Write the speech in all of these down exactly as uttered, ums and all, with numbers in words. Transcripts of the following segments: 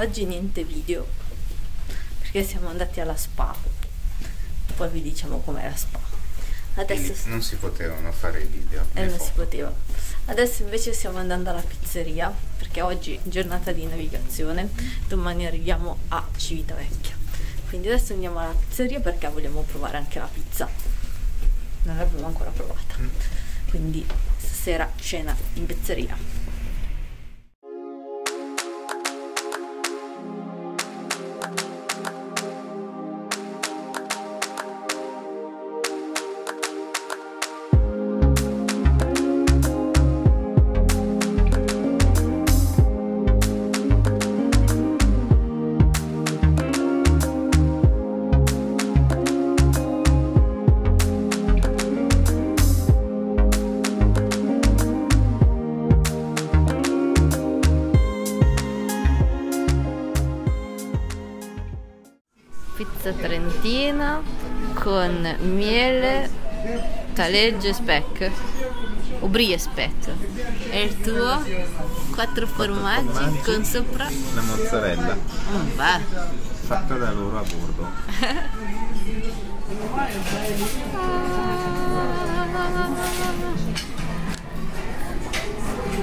Oggi niente video perché siamo andati alla spa, poi vi diciamo com'era spa. Adesso non si potevano fare i video e eh, non si poteva. Adesso invece stiamo andando alla pizzeria perché oggi è giornata di navigazione, domani arriviamo a Civitavecchia, quindi adesso andiamo alla pizzeria perché vogliamo provare anche la pizza, non l'abbiamo ancora provata. Mm. Quindi stasera cena in pizzeria. Trentina con miele, taleggio e speck o brie e speck. E il tuo? Quattro formaggi, formaggi con sopra la mozzarella. Mm, va. Fatta da loro a bordo.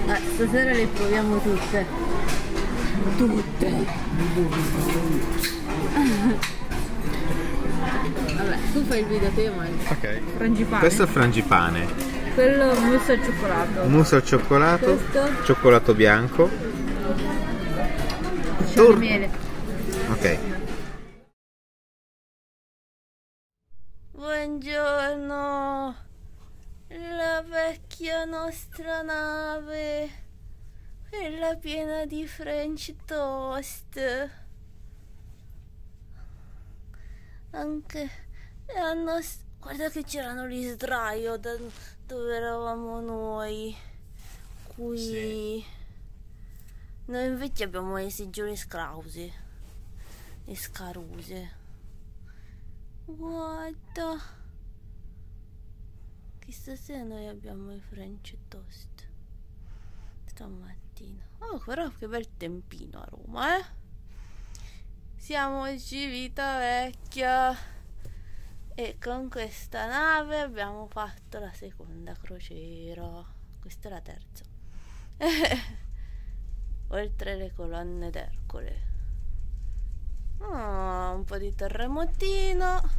Ah, stasera le proviamo tutte tutte. Vabbè, tu fai il video te mangi. Ok. Frangipane. Questo è frangipane. Quello mousse al cioccolato. Mousse al cioccolato. Questo? Cioccolato bianco. Tor- il miele. Ok. Buongiorno. La vecchia nostra nave, quella piena di French toast. Anche la nostra... Guarda che c'erano gli sdraio da dove eravamo noi. Qui sì. Noi invece abbiamo le seggiole scrausi e scaruse. Guarda che stasera noi abbiamo il French toast stamattina. Oh, però che bel tempino a Roma, eh! Siamo a Civitavecchia e con questa nave abbiamo fatto la seconda crociera. Questa è la terza. Oltre le colonne d'Ercole. Oh, un po' di terremotino.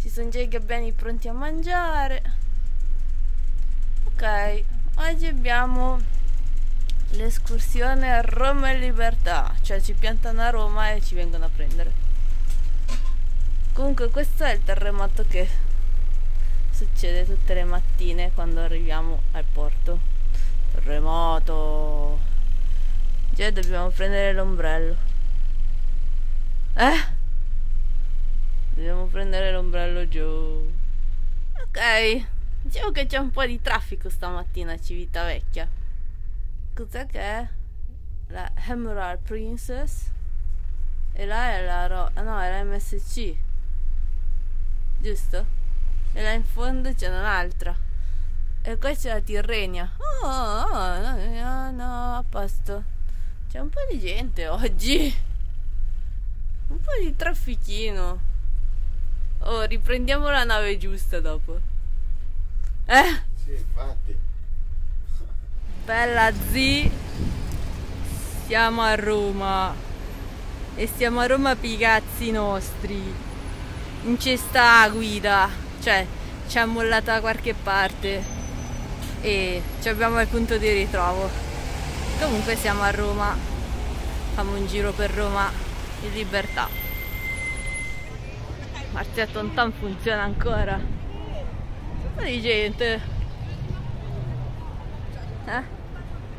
Ci sono già i gabbiani pronti a mangiare. Ok, oggi abbiamo l'escursione a Roma e Libertà, cioè ci piantano a Roma e ci vengono a prendere. Comunque questo è il terremoto che succede tutte le mattine quando arriviamo al porto. Terremoto. Già dobbiamo prendere l'ombrello. Eh? Dobbiamo prendere l'ombrello giù. Ok, diciamo che c'è un po' di traffico stamattina a Civitavecchia. Cos'è che è? La Emerald Princess e là è la Ro no, è la M S C, giusto? E là in fondo c'è un'altra e qua c'è la Tirrenia. Oh, oh no, no, a posto. C'è un po' di gente oggi, un po' di traffichino. Oh, riprendiamo la nave giusta dopo, eh? Sì, infatti. Bella zii, siamo a Roma e stiamo a Roma per i cazzi nostri, non c'è sta la guida, cioè ci ha mollata da qualche parte e ci abbiamo il punto di ritrovo. Comunque siamo a Roma, facciamo un giro per Roma in libertà. Marzia Tontan funziona ancora, ma di gente, eh?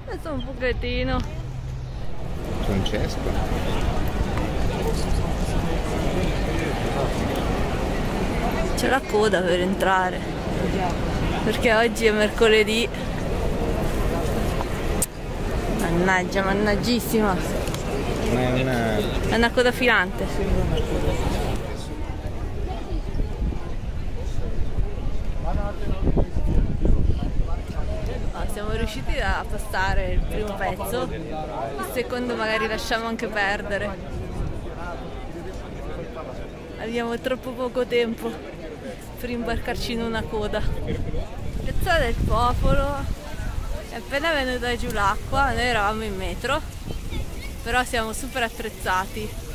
Questo è un pochettino Francesco. C'è la coda per entrare perché oggi è mercoledì. Mannaggia, mannaggissima. È una coda filante. riusciti a passare il primo pezzo, il secondo magari lasciamo anche perdere, abbiamo troppo poco tempo per imbarcarci in una coda. Piazza del Popolo, è appena venuta giù l'acqua, noi eravamo in metro, però siamo super attrezzati.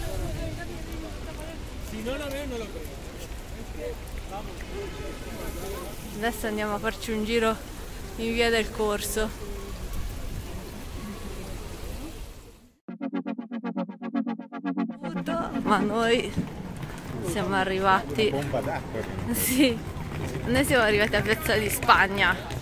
Adesso andiamo a farci un giro in via del Corso. Ma noi siamo arrivati. Sì, noi siamo arrivati a Piazza di Spagna.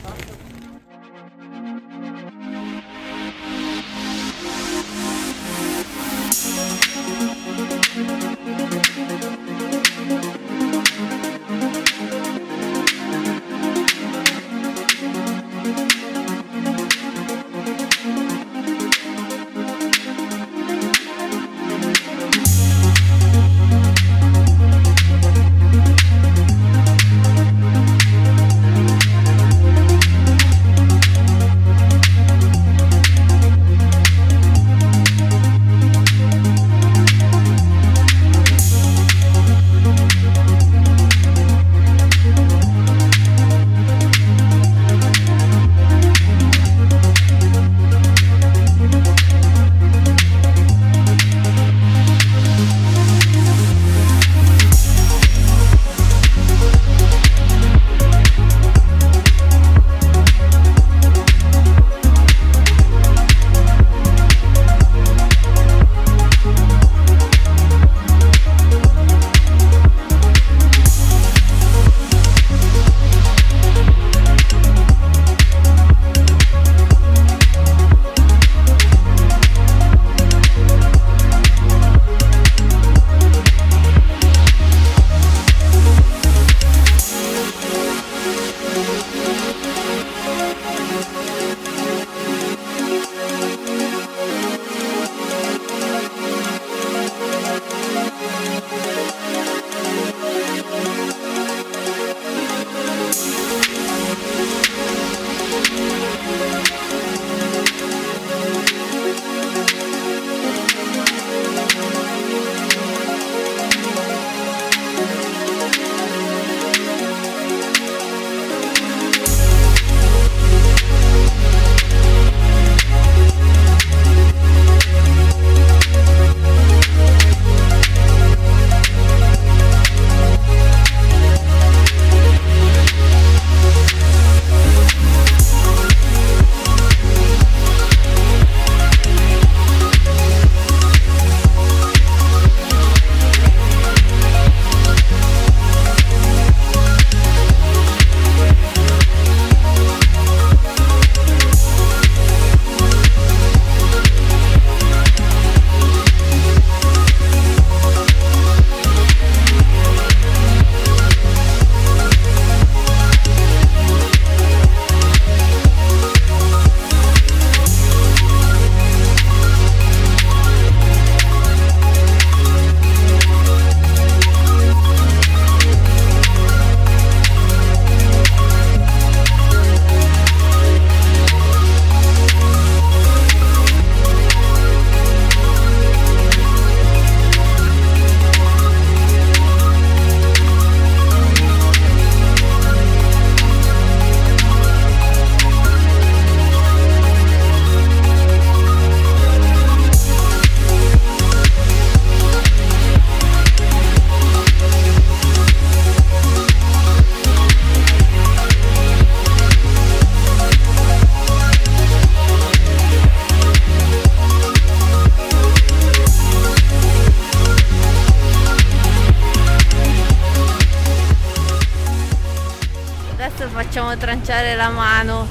Facciamo tranciare la mano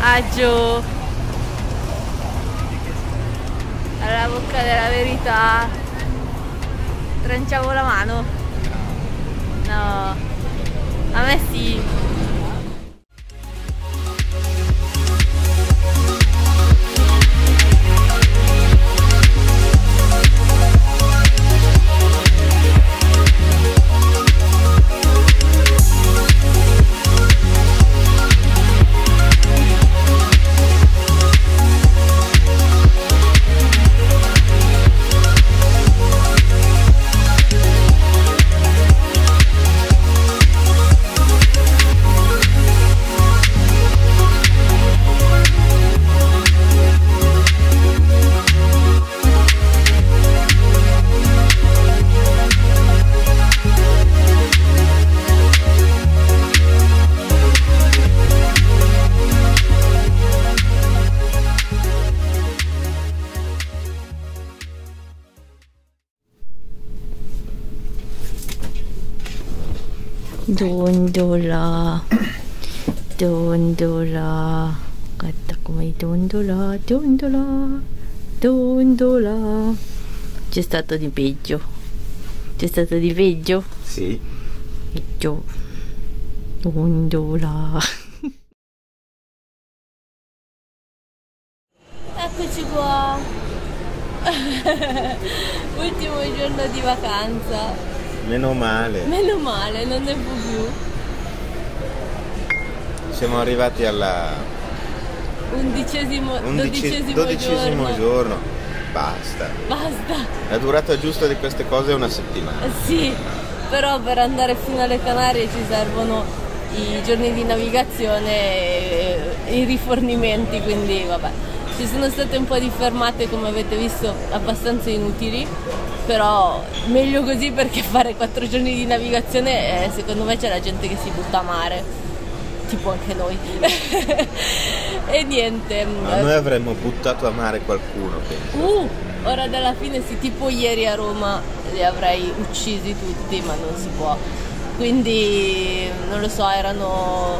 a Gio alla Bocca della Verità, tranciamo la mano? No, a me sì. Dondola, dondola, guarda come dondola, dondola, dondola. C'è stato di peggio. C'è stato di peggio? Sì. Peggio. Dondola. Eccoci qua. Ultimo giorno di vacanza. Meno male. Meno male, non ne può più. Siamo arrivati alla... Undicesimo, undici, dodicesimo, dodicesimo giorno. giorno. Basta. Basta. La durata giusta di queste cose è una settimana. Sì, però per andare fino alle Canarie ci servono i giorni di navigazione e i rifornimenti, quindi vabbè. Ci sono state un po' di fermate, come avete visto, abbastanza inutili. Però meglio così, perché fare quattro giorni di navigazione, eh, secondo me c'è la gente che si butta a mare, tipo anche noi. E niente, ma noi avremmo buttato a mare qualcuno, penso. Uh, ora dalla fine sì, tipo ieri a Roma li avrei uccisi tutti, ma non si può, quindi non lo so, erano...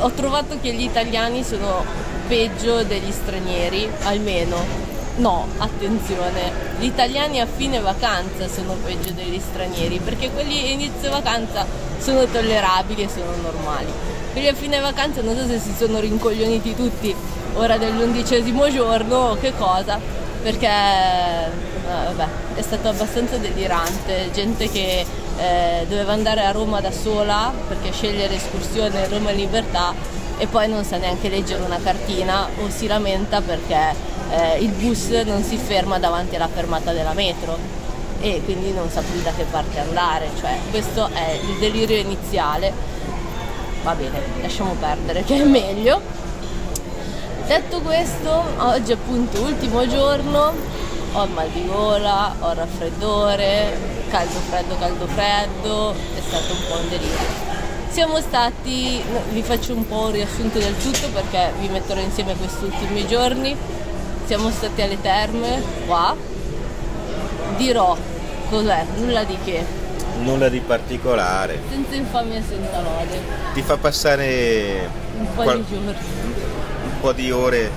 Ho trovato che gli italiani sono peggio degli stranieri, almeno. No, attenzione, gli italiani a fine vacanza sono peggio degli stranieri, perché quelli a inizio vacanza sono tollerabili e sono normali. Quelli a fine vacanza non so se si sono rincoglioniti tutti ora dell'undicesimo giorno o che cosa, perché no, vabbè, è stato abbastanza delirante. Gente che eh, doveva andare a Roma da sola, perché scegliere escursione Roma Libertà, e poi non sa neanche leggere una cartina o si lamenta perché... Eh, il bus non si ferma davanti alla fermata della metro e quindi non sa più da che parte andare, cioè questo è il delirio iniziale. Va bene, lasciamo perdere, che è meglio. Detto questo, oggi appunto ultimo giorno, ho mal di gola, ho raffreddore, caldo freddo caldo freddo, è stato un po' un delirio. Siamo stati, vi faccio un po' un riassunto del tutto perché vi metterò insieme questi ultimi giorni. Siamo stati alle terme, qua, dirò cos'è, nulla di che. Nulla di particolare. Senza infamia e senza lode. Ti fa passare un po' qual... di giorni. Un po' di ore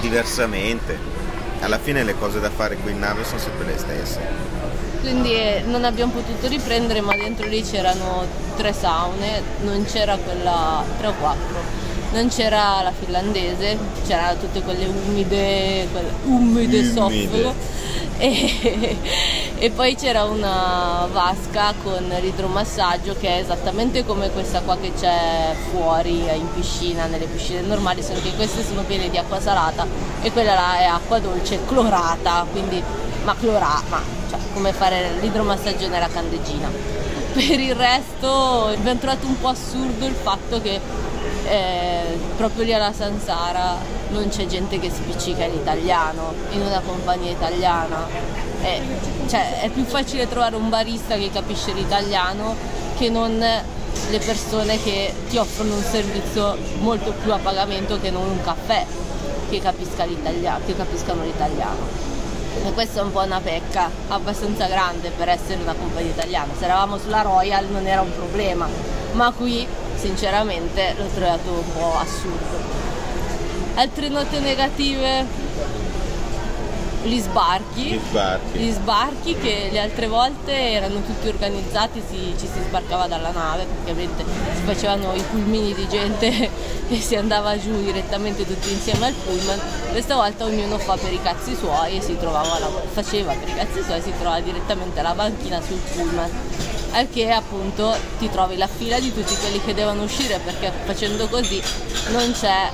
diversamente. Alla fine le cose da fare qui in nave sono sempre le stesse. Quindi eh, non abbiamo potuto riprendere, ma dentro lì c'erano tre saune, non c'era quella tre o quattro. Non c'era la finlandese, c'erano tutte quelle umide, quelle umide, umide. soffo e, e poi c'era una vasca con l'idromassaggio che è esattamente come questa qua che c'è fuori in piscina, nelle piscine normali, solo che queste sono piene di acqua salata e quella là è acqua dolce clorata, quindi ma clorata, ma cioè come fare l'idromassaggio nella candeggina. Per il resto mi è trovato un po' assurdo il fatto che Eh, proprio lì alla Sansara non c'è gente che spiccica in italiano, in una compagnia italiana, eh, cioè è più facile trovare un barista che capisce l'italiano che non le persone che ti offrono un servizio molto più a pagamento, che non un caffè, che capisca l'italiano, che capiscano l'italiano. E questa è un po' una pecca abbastanza grande per essere una compagnia italiana. Se eravamo sulla Royal non era un problema, ma qui sinceramente l'ho trovato un po' assurdo. Altre note negative, gli sbarchi, gli sbarchi, gli sbarchi che le altre volte erano tutti organizzati, si, ci si sbarcava dalla nave, praticamente si facevano i pulmini di gente e si andava giù direttamente tutti insieme al pullman. Questa volta ognuno fa per i cazzi suoi e si trovava la, faceva per i cazzi suoi e si trovava direttamente alla banchina sul pullman. Al che appunto ti trovi la fila di tutti quelli che devono uscire, perché facendo così non c'è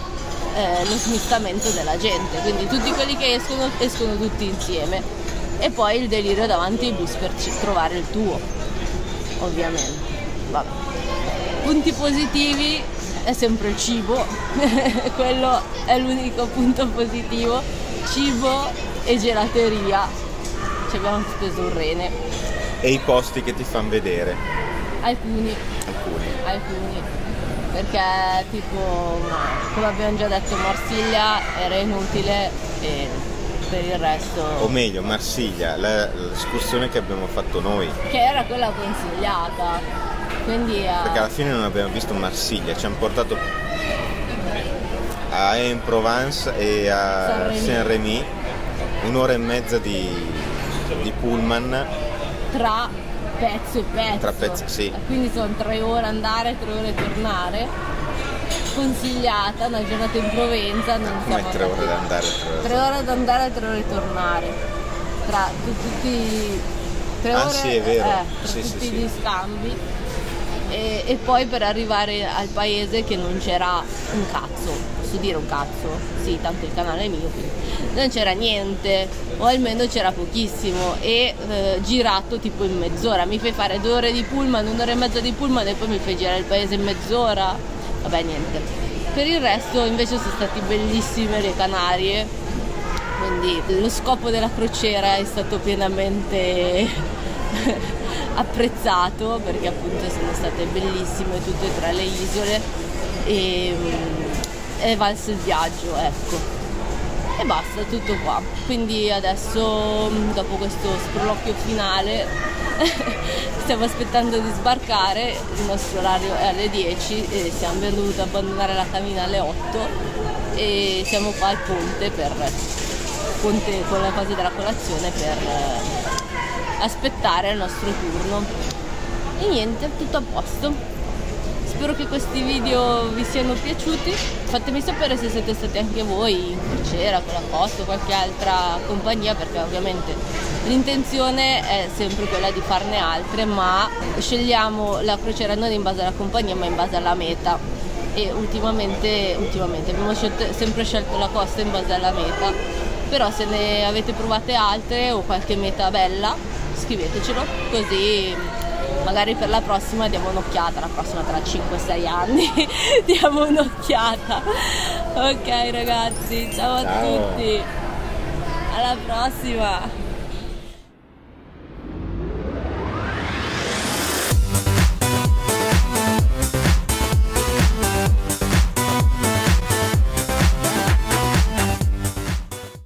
eh, lo smistamento della gente, quindi tutti quelli che escono escono tutti insieme. E poi il delirio davanti ai bus per trovare il tuo, ovviamente. Vabbè. Punti positivi è sempre il cibo, quello è l'unico punto positivo, cibo e gelateria, ci abbiamo speso un rene. E i posti che ti fanno vedere? Alcuni. Alcuni. Alcuni. Perché tipo, come abbiamo già detto, Marsiglia era inutile e per il resto... O meglio, Marsiglia, l'escursione che abbiamo fatto noi. Che era quella consigliata. Quindi, uh... perché alla fine non abbiamo visto Marsiglia, ci hanno portato a Aix-en-Provence e a Saint-Rémy, un'ora e mezza di, di pullman tra pezzo e pezzo, tra pezzo, sì. Quindi sono tre ore andare, tre ore tornare. Consigliata una giornata in Provenza, non come siamo tre ore da andare, tre ore, tre ore ad andare, tre ore tornare, tra tutti tre ore, ah, sì, è vero. Eh, sì, tutti sì, gli sì. scambi e, e poi per arrivare al paese che non c'era un cazzo. Posso dire un cazzo? Sì, tanto il canale è mio, quindi non c'era niente, o almeno c'era pochissimo, e eh, girato tipo in mezz'ora. Mi fai fare due ore di pullman, un'ora e mezza di pullman e poi mi fai girare il paese in mezz'ora. Vabbè, niente. Per il resto invece sono state bellissime le Canarie, quindi lo scopo della crociera è stato pienamente apprezzato, perché appunto sono state bellissime tutte e tre le isole e, e valse il viaggio, ecco. E basta, tutto qua. Quindi adesso, dopo questo sproloquio finale, stiamo aspettando di sbarcare. Il nostro orario è alle dieci e siamo venuti ad abbandonare la cabina alle otto e siamo qua al ponte, per ponte con la fase della colazione, per aspettare il nostro turno. E niente, tutto a posto. Spero che questi video vi siano piaciuti, fatemi sapere se siete stati anche voi in crociera, con la Costa o qualche altra compagnia, perché ovviamente l'intenzione è sempre quella di farne altre, ma scegliamo la crociera non in base alla compagnia ma in base alla meta, e ultimamente, ultimamente abbiamo scelto, sempre scelto la Costa in base alla meta, però se ne avete provate altre o qualche meta bella scrivetecelo, così magari per la prossima diamo un'occhiata, la prossima tra cinque sei anni diamo un'occhiata. Ok ragazzi, ciao, ciao a tutti, alla prossima!